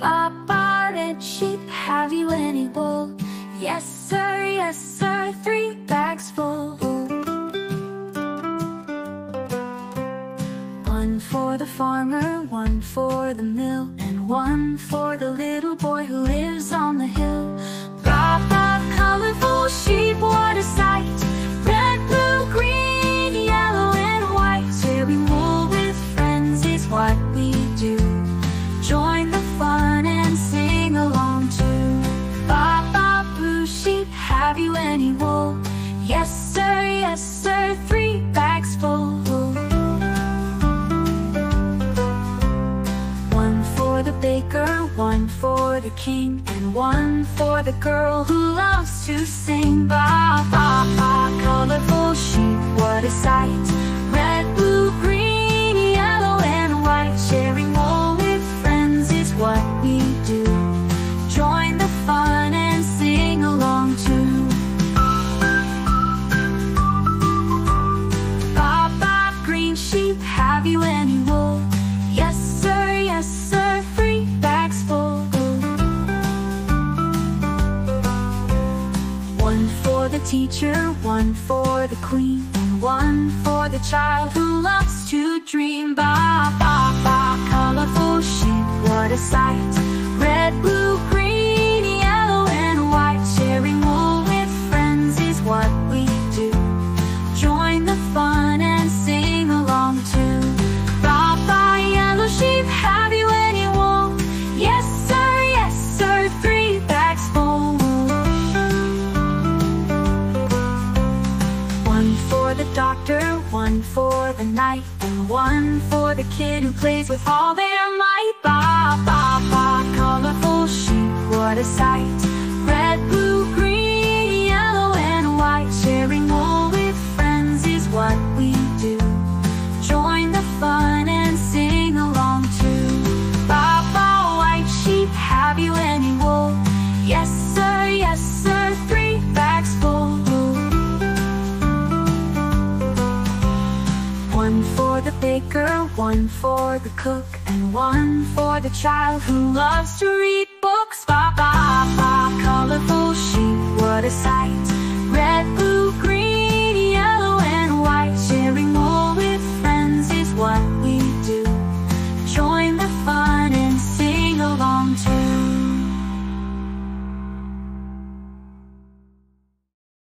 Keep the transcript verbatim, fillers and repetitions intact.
A potted sheep, have you any wool? Yes sir, yes sir, three bags full. One for the farmer, one for the mill, and one for the little boy who lives on the hill. Baa baa, colorful sheep, what a sight! Red, blue, green, yellow and white. Sharing wool with friends is what we do. Join the fun and sing along too. Baa baa, blue sheep, have you any wool? Yes sir, yes sir, three bags full. One for the baker, one for the king, and one for the girl who loves to sing. Baa baa baa, colorful sheep, what a sight! Red, blue, green, yellow and white. Sharing wool with friends is what we do. Join the fun and sing along too. Baa baa, green sheep, have you any wool? Yes sir, yes sir, teacher, one for the queen, and one for the child who loves to dream. Baa baa baa, colorful sheep, what a sight! Red, blue, green, yellow and white. Sharing wool with friends is what we do. Join the fun and sing along too. Baa baa, yellow sheep, have you any wool? Yes sir, yes sir, three bags full. One for the doctor, one for the knight, and one for the kid who plays with all their might. Baa baa baa, colorful sheep, what a sight! Red, blue, green, yellow and white. Sharing wool with friends is what we do. Join the fun and sing along too. Baa baa, white sheep, have you any wool? Yes sir, yes sir, three bags full. One for the baker, one for the cook, and one for the child who loves to read books. Baa baa baa, colorful sheep, what a sight! Red, blue, green.